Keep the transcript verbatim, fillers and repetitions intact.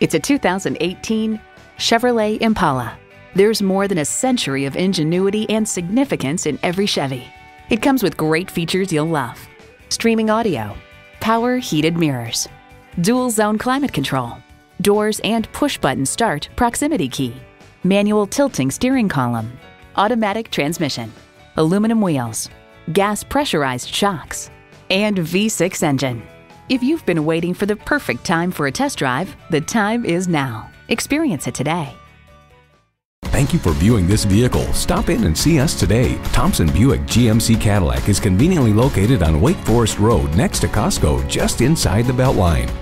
It's a two thousand eighteen Chevrolet Impala. There's more than a century of ingenuity and significance in every Chevy. It comes with great features you'll love. Streaming audio, power heated mirrors, dual zone climate control, doors and push button start proximity key, manual tilting steering column, automatic transmission, aluminum wheels, gas pressurized shocks, and V six engine. If you've been waiting for the perfect time for a test drive, the time is now. Experience it today. Thank you for viewing this vehicle. Stop in and see us today. Thompson Buick G M C Cadillac is conveniently located on Wake Forest Road next to Costco, just inside the Beltline.